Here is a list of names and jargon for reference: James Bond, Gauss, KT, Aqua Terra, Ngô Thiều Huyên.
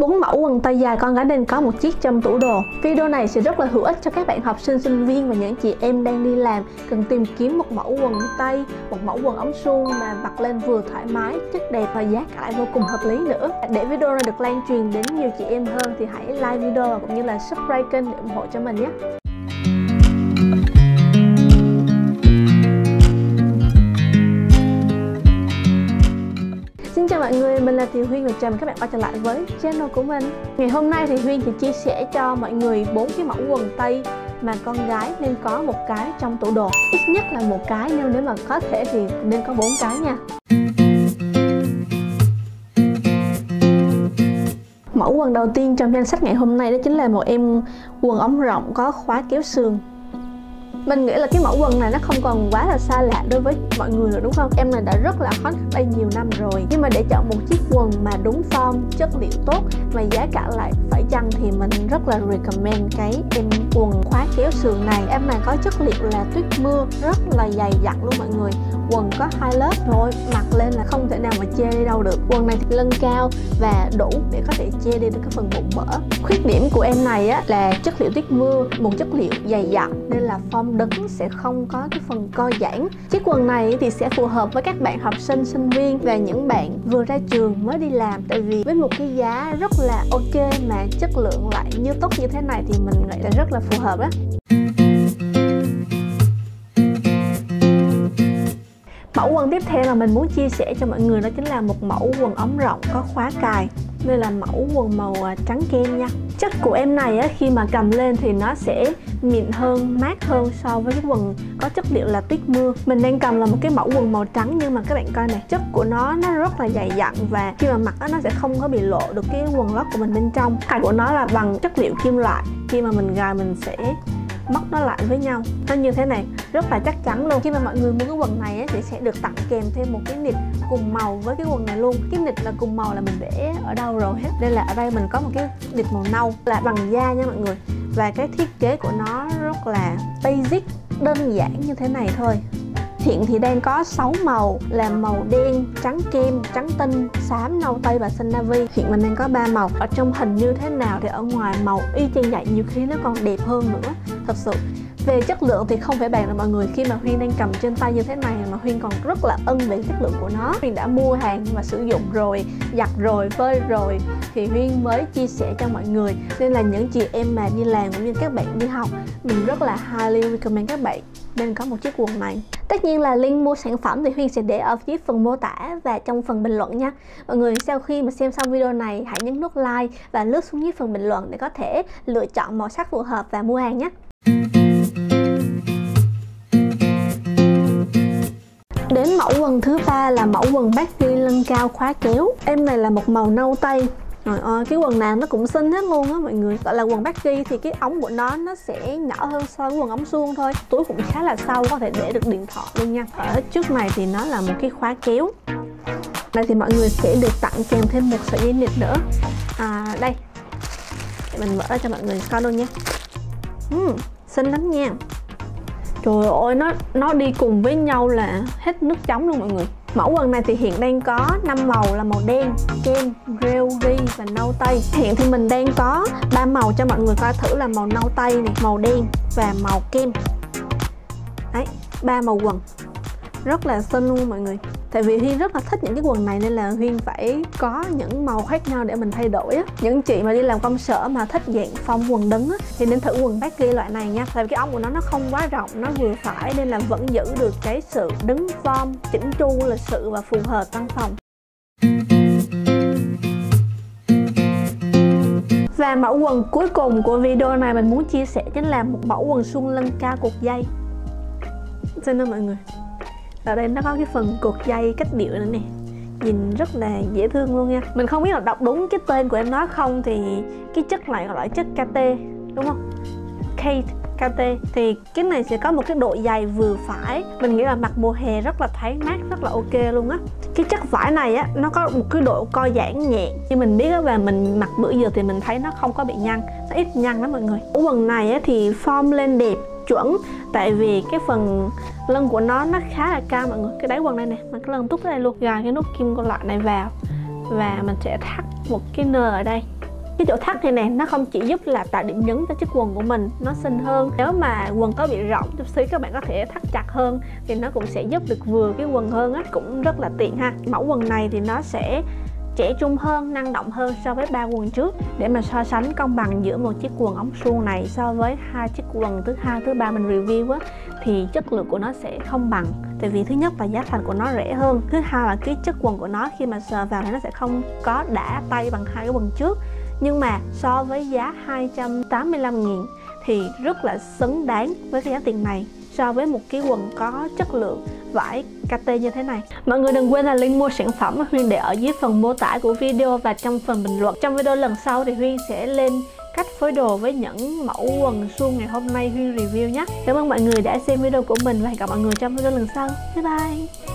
4 mẫu quần tây dài, con gái nên có một chiếc trong tủ đồ. Video này sẽ rất là hữu ích cho các bạn học sinh, sinh viên và những chị em đang đi làm cần tìm kiếm một mẫu quần tây, một mẫu quần ống suông mà mặc lên vừa thoải mái, chất đẹp và giá cả lại vô cùng hợp lý nữa. Để video này được lan truyền đến nhiều chị em hơn thì hãy like video và cũng như là subscribe kênh để ủng hộ cho mình nhé. Chào mọi người, mình là Thiều Huyên và chào mừng các bạn quay trở lại với channel của mình. Ngày hôm nay thì Huyên sẽ chia sẻ cho mọi người 4 cái mẫu quần tây mà con gái nên có một cái trong tủ đồ. Ít nhất là một cái, nếu mà có thể thì nên có 4 cái nha. Mẫu quần đầu tiên trong danh sách ngày hôm nay đó chính là một em quần ống rộng có khóa kéo sườn. Mình nghĩ là cái mẫu quần này nó không còn quá là xa lạ đối với mọi người nữa, đúng không? Em này đã rất là hot đây nhiều năm rồi. Nhưng mà để chọn một chiếc quần mà đúng form, chất liệu tốt mà giá cả lại phải chăng thì mình rất là recommend cái em quần khóa kéo sườn này. Em này có chất liệu là tuyết mưa, rất là dày dặn luôn mọi người. Quần có 2 lớp thôi, mặc lên là không thể nào mà che đi đâu được. Quần này thì lưng cao và đủ để có thể che đi được cái phần bụng mỡ. Khuyết điểm của em này á, là chất liệu tuyết mưa, một chất liệu dày dặn nên là form đứng sẽ không có cái phần co giãn. Chiếc quần này thì sẽ phù hợp với các bạn học sinh, sinh viên và những bạn vừa ra trường mới đi làm, tại vì với một cái giá rất là ok mà chất lượng lại như tốt như thế này thì mình nghĩ là rất là phù hợp á. Mẫu quần tiếp theo mà mình muốn chia sẻ cho mọi người đó chính là một mẫu quần ống rộng có khóa cài. Đây là mẫu quần màu trắng kem nha. Chất của em này á, khi mà cầm lên thì nó sẽ mịn hơn, mát hơn so với cái quần có chất liệu là tuyết mưa. Mình đang cầm là một cái mẫu quần màu trắng, nhưng mà các bạn coi này, chất của nó rất là dày dặn và khi mà mặc á, nó sẽ không có bị lộ được cái quần lót của mình bên trong. Cài của nó là bằng chất liệu kim loại, khi mà mình gài mình sẽ móc nó lại với nhau, nó như thế này, rất là chắc chắn luôn. Khi mà mọi người mua cái quần này ấy, thì sẽ được tặng kèm thêm một cái nịt cùng màu với cái quần này luôn. Cái nịt là cùng màu là mình để ở đâu rồi hết, đây là ở đây mình có một cái nịt màu nâu là bằng da nha mọi người. Và cái thiết kế của nó rất là basic, đơn giản như thế này thôi. Hiện thì đang có 6 màu là màu đen, trắng kem, trắng tinh, xám, nâu tây và xanh navy. Hiện mình đang có 3 màu. Ở trong hình như thế nào thì ở ngoài màu y chang vậy, nhiều khi nó còn đẹp hơn nữa. Thật sự về chất lượng thì không phải bàn là mọi người, khi mà Huyên đang cầm trên tay như thế này mà Huyên còn rất là ưng về chất lượng của nó. Huyên đã mua hàng và sử dụng rồi, giặt rồi, phơi rồi thì Huyên mới chia sẻ cho mọi người, nên là những chị em mà đi làm cũng như các bạn đi học, mình rất là highly recommend các bạn nên có một chiếc quần này. Tất nhiên là link mua sản phẩm thì Huyên sẽ để ở phía phần mô tả và trong phần bình luận nha. Mọi người sau khi mà xem xong video này hãy nhấn nút like và lướt xuống dưới phần bình luận để có thể lựa chọn màu sắc phù hợp và mua hàng nhé. Đến mẫu quần thứ 3 là mẫu quần baggy lưng cao khóa kéo. Em này là một màu nâu tây. Trời ơi, cái quần nào nó cũng xinh hết luôn á mọi người. Gọi là quần baggy thì cái ống của nó sẽ nhỏ hơn so với quần ống suông thôi. Túi cũng khá là sâu, có thể để được điện thoại luôn nha. Ở trước này thì nó là một cái khóa kéo. Đây thì mọi người sẽ được tặng kèm thêm một sợi dây nịt nữa. Đây, mình mở ra cho mọi người coi luôn nha. Xinh lắm nha. Trời ơi, nó đi cùng với nhau là hết nước trống luôn mọi người. Mẫu quần này thì hiện đang có 5 màu là màu đen, kem, rêu, ri và nâu tây. Hiện thì mình đang có 3 màu cho mọi người coi thử là màu nâu tây này, màu đen và màu kem. Đấy, 3 màu quần. Rất là xinh luôn mọi người. Tại vì Huyên rất là thích những cái quần này nên là Huyên phải có những màu khác nhau để mình thay đổi á. Những chị mà đi làm công sở mà thích dạng phong quần đứng á, thì nên thử quần baggy loại này nha. Tại vì cái ống của nó không quá rộng, nó vừa phải nên là vẫn giữ được cái sự đứng form, chỉnh chu, lịch sự và phù hợp văn phòng. Và mẫu quần cuối cùng của video này mình muốn chia sẻ chính là một mẫu quần suông lưng cao cột dây. Xin chào mọi người. Ở đây nó có cái phần cột dây cách điệu nữa nè, nhìn rất là dễ thương luôn nha. Mình không biết là đọc đúng cái tên của em nó không, thì cái chất này gọi là chất KT đúng không? Kate KT. Thì cái này sẽ có một cái độ dày vừa phải, mình nghĩ là mặc mùa hè rất là thoáng mát, rất là ok luôn á. Cái chất vải này á, nó có một cái độ co giãn nhẹ, như mình biết á, và mình mặc bữa giờ thì mình thấy nó không có bị nhăn, nó ít nhăn lắm mọi người. Quần này á, thì form lên đẹp chuẩn, tại vì cái phần lưng của nó khá là cao mọi người. Cái đáy quần này nè, mình cái lưng tút ở đây luôn, gài cái nút kim loại này vào và mình sẽ thắt một cái nơ ở đây Cái chỗ thắt này nè, nó không chỉ giúp là tạo điểm nhấn cho chiếc quần của mình, nó xinh hơn. Nếu mà quần có bị rộng chút xíu các bạn có thể thắt chặt hơn thì nó cũng sẽ giúp được vừa cái quần hơn á, cũng rất là tiện ha. Mẫu quần này thì nó sẽ trẻ trung hơn, năng động hơn so với ba quần trước. Để mà so sánh công bằng giữa một chiếc quần ống suông này so với hai chiếc quần thứ hai, thứ ba mình review á, thì chất lượng của nó sẽ không bằng. Tại vì thứ nhất là giá thành của nó rẻ hơn, thứ hai là cái chất quần của nó khi mà sờ vào thì nó sẽ không có đã tay bằng hai cái quần trước. Nhưng mà so với giá 285.000 thì rất là xứng đáng với cái giá tiền này so với một cái quần có chất lượng vải KT như thế này. Mọi người đừng quên là link mua sản phẩm Huyên để ở dưới phần mô tả của video và trong phần bình luận. Trong video lần sau thì Huyên sẽ lên cách phối đồ với những mẫu quần suông ngày hôm nay Huyên review nhé. Cảm ơn mọi người đã xem video của mình và hẹn gặp mọi người trong video lần sau. Bye bye.